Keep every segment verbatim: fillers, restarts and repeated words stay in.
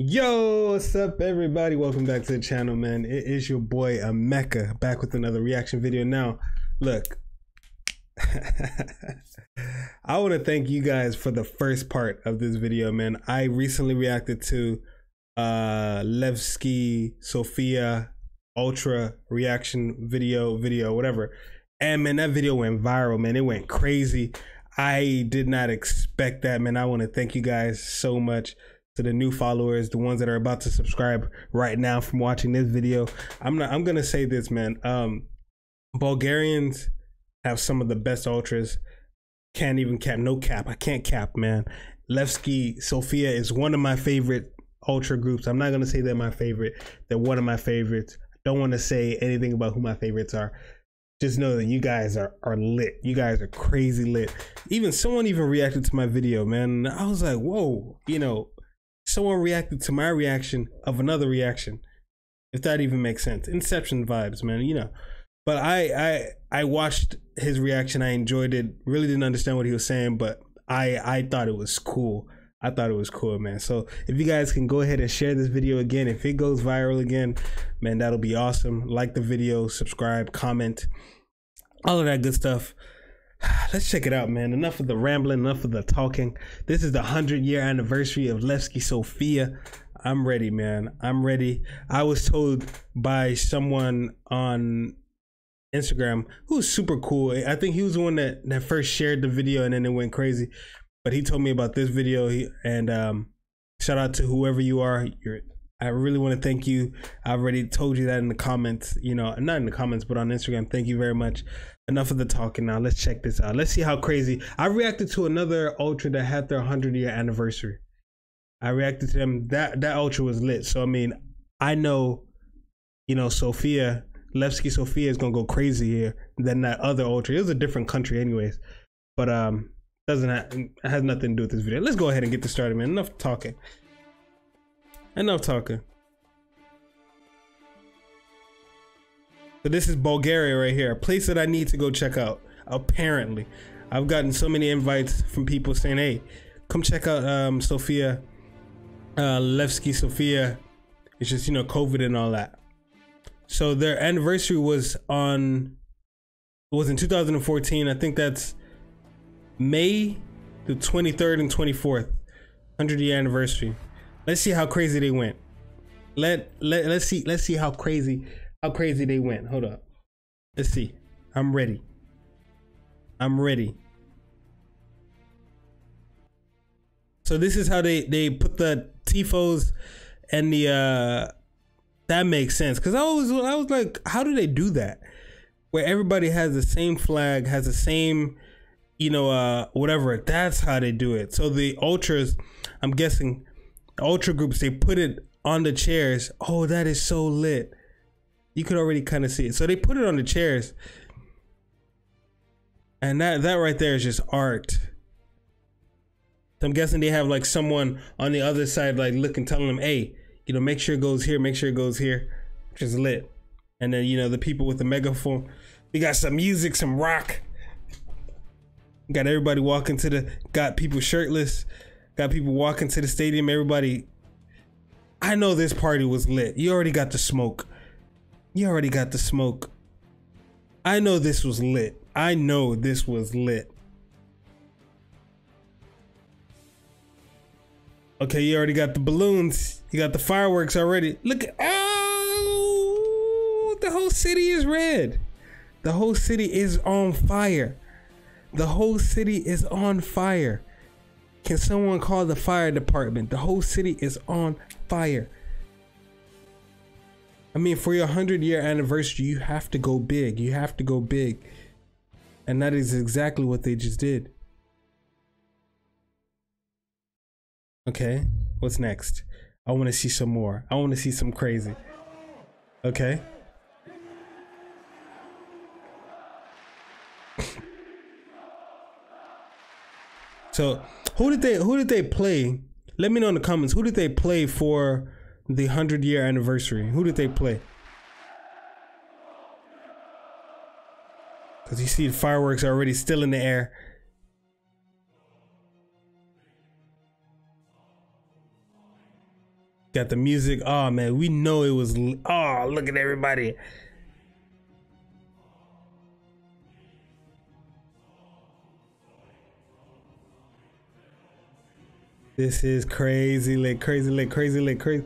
Yo, what's up everybody? Welcome back to the channel, man. It is your boy Emeka back with another reaction video. Now look, I want to thank you guys for the first part of this video, man. I recently reacted to uh Levski Sofia ultra reaction video video whatever, and man, that video went viral, man. It went crazy. I did not expect that, man. I want to thank you guys so much. To the new followers, the ones that are about to subscribe right now from watching this video, I'm not I'm gonna say this, man. Um Bulgarians have some of the best ultras. Can't even cap, no cap. I can't cap, man. Levski Sofia is one of my favorite ultra groups. I'm not gonna say they're my favorite, they're one of my favorites. I don't wanna say anything about who my favorites are. Just know that you guys are, are lit. You guys are crazy lit. Even someone even reacted to my video, man. I was like, whoa, you know, someone reacted to my reaction of another reaction, if that even makes sense. Inception vibes, man, you know. But I I I watched his reaction. I enjoyed it. Really didn't understand what he was saying, but I I thought it was cool. I thought it was cool, man. So if you guys can go ahead and share this video again, if it goes viral again, man, that'll be awesome. Like the video, subscribe, comment, all of that good stuff. Let's check it out, man. Enough of the rambling, enough of the talking. This is the hundred year anniversary of Levski Sofia. I'm ready, man. I'm ready. I was told by someone on Instagram who's super cool. I think he was the one that, that first shared the video and then it went crazy. But he told me about this video. He, and um, shout out to whoever you are. You're, I really want to thank you. I already told you that in the comments, you know, not in the comments, but on Instagram. Thank you very much. Enough of the talking now. Let's check this out. Let's see how crazy. I reacted to another ultra that had their hundred year anniversary. I reacted to them. That that ultra was lit. So I mean, I know, you know, Sofia, Levski Sofia is gonna go crazier than that other ultra. It was a different country, anyways. But um, doesn't have, has nothing to do with this video. Let's go ahead and get this started, man. Enough talking. Enough talking. So this is Bulgaria right here, a place that I need to go check out. Apparently, I've gotten so many invites from people saying, "Hey, come check out um, Sofia, uh, Levski Sofia." It's just, you know, COVID and all that. So their anniversary was on was in two thousand fourteen. I think that's May the twenty-third and twenty-fourth, hundred year anniversary. Let's see how crazy they went. Let, let let's see let's see how crazy how crazy they went. Hold up. Let's see. I'm ready. I'm ready. So this is how they they put the tifos and the uh that makes sense, cuz I was I was like, how do they do that? Where everybody has the same flag, has the same, you know, uh whatever. That's how they do it. So the ultras, I'm guessing ultra groups, they put it on the chairs. Oh, that is so lit. You could already kind of see it. So they put it on the chairs, and that that right there is just art. So I'm guessing they have like someone on the other side like looking, telling them, hey, you know, make sure it goes here, make sure it goes here, which is lit. And then, you know, the people with the megaphone, we got some music, some rock, got everybody walking to the, got people shirtless, got people walking to the stadium, everybody. I know this party was lit. You already got the smoke. You already got the smoke. I know this was lit. I know this was lit. Okay, you already got the balloons. You got the fireworks already. Look at, oh, the whole city is red. The whole city is on fire. The whole city is on fire. Can someone call the fire department? The whole city is on fire. I mean, for your hundred year anniversary, you have to go big. You have to go big. And that is exactly what they just did. Okay, what's next? I want to see some more. I want to see some crazy. Okay. So who did they who did they play? Let me know in the comments. Who did they play for the hundred year anniversary? Who did they play? Because you see the fireworks are already still in the air. Got the music. Oh man, we know it was. Oh, look at everybody. This is crazy lit, crazy lit, crazy lit, crazy.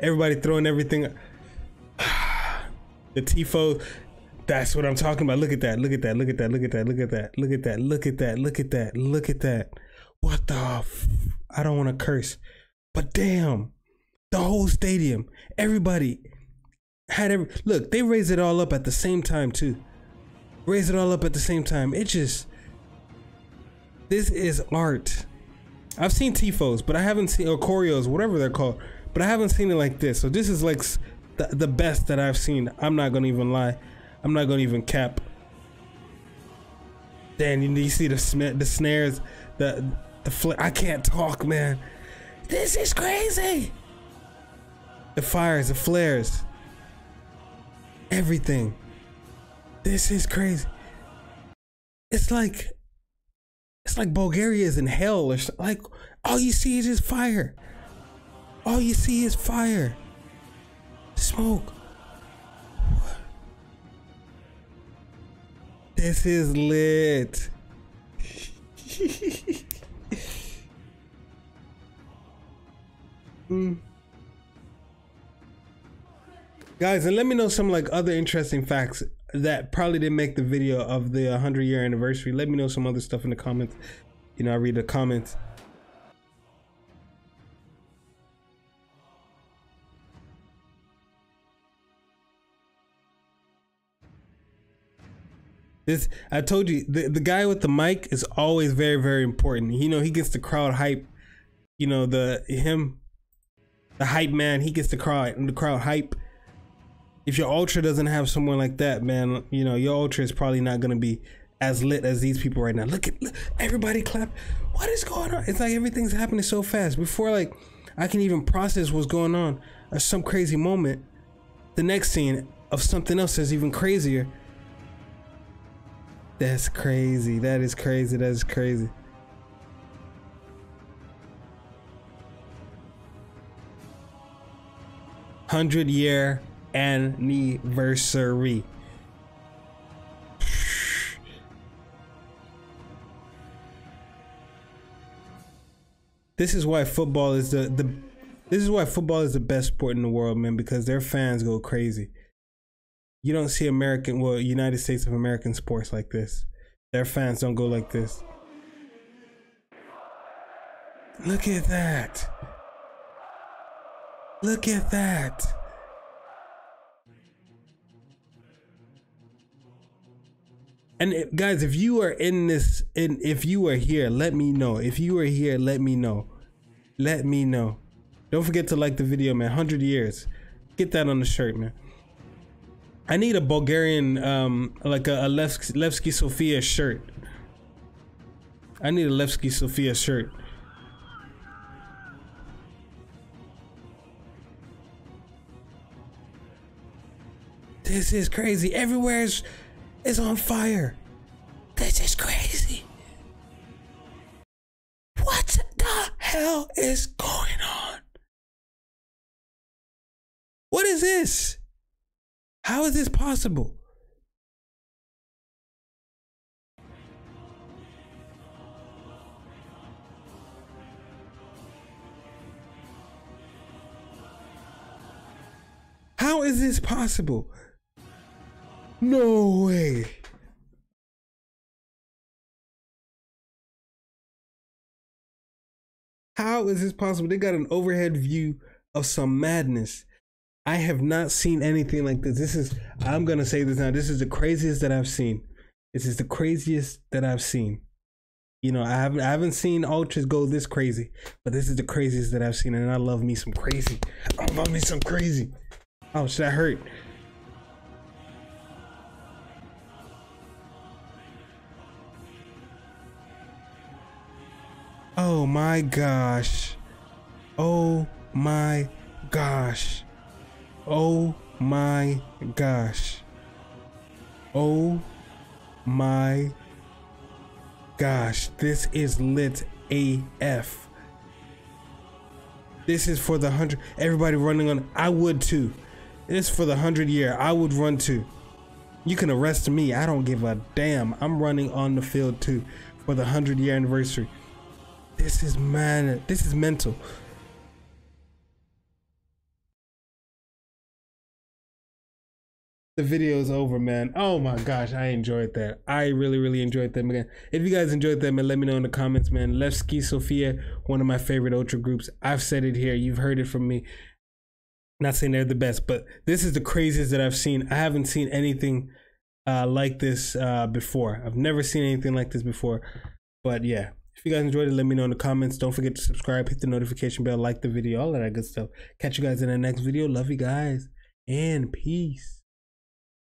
Everybody throwing everything. The Tifo. That's what I'm talking about. Look at that. Look at that. Look at that. Look at that. Look at that. Look at that. Look at that. Look at that. Look at that. What the? F I don't want to curse, but damn, the whole stadium, everybody had every look. They raised it all up at the same time too. Raise it all up at the same time. It just. This is art. I've seen Tifos, but I haven't seen, or choreos, whatever they're called, but I haven't seen it like this. So this is like the, the best that I've seen. I'm not going to even lie. I'm not going to even cap. Damn, you, you see the, the snares, the, the flip. I can't talk, man. This is crazy. The fires, the flares, everything. This is crazy. It's like, it's like Bulgaria is in hell or something. Like, all you see is just fire. All you see is fire. Smoke. This is lit. mm. Guys, and let me know some like other interesting facts that probably didn't make the video of the one hundred year anniversary. Let me know some other stuff in the comments. You know, I read the comments. This, I told you, the, the guy with the mic is always very, very important. You know, he gets the crowd hype. You know, the him, the hype man, he gets the crowd, the crowd hype. If your ultra doesn't have someone like that, man, you know, your ultra is probably not going to be as lit as these people right now. Look at look, everybody clap. What is going on? It's like everything's happening so fast. Before, like, I can even process what's going on or some crazy moment, the next scene of something else is even crazier. That's crazy. That is crazy. That is crazy. one hundred year anniversary. This is why football is the, the this is why football is the best sport in the world, man, because their fans go crazy. You don't see American, well, United States of American sports like this. Their fans don't go like this. Look at that. Look at that. And if, guys, if you are in this, in, if you are here, let me know. If you are here, let me know. Let me know. Don't forget to like the video, man. one hundred years. Get that on the shirt, man. I need a Bulgarian, um, like a, a Levski, Levski Sofia shirt. I need a Levski Sofia shirt. This is crazy. Everywhere is... It's on fire. This is crazy. What the hell is going on? What is this? How is this possible? How is this possible? No way. How is this possible? They got an overhead view of some madness. I have not seen anything like this. This is, I'm going to say this now. This is the craziest that I've seen. This is the craziest that I've seen. You know, I haven't, I haven't seen ultras go this crazy, but this is the craziest that I've seen. And I love me some crazy. I love me some crazy. Oh, should I hurt? Oh my gosh. Oh my gosh. Oh my gosh. Oh my gosh. This is lit A F. This is for the hundred. Everybody running on. I would too. This is for the hundred year. I would run too. You can arrest me. I don't give a damn. I'm running on the field too for the hundred year anniversary. This is man. This is mental. The video is over, man. Oh my gosh, I enjoyed that. I really, really enjoyed them again. If you guys enjoyed that, man, let me know in the comments, man. Levski Sofia, one of my favorite ultra groups. I've said it here. You've heard it from me. Not saying they're the best, but this is the craziest that I've seen. I haven't seen anything uh, like this uh, before. I've never seen anything like this before. But yeah, if you guys enjoyed it, let me know in the comments. Don't forget to subscribe, hit the notification bell, like the video, all of that good stuff. Catch you guys in the next video. Love you guys and peace.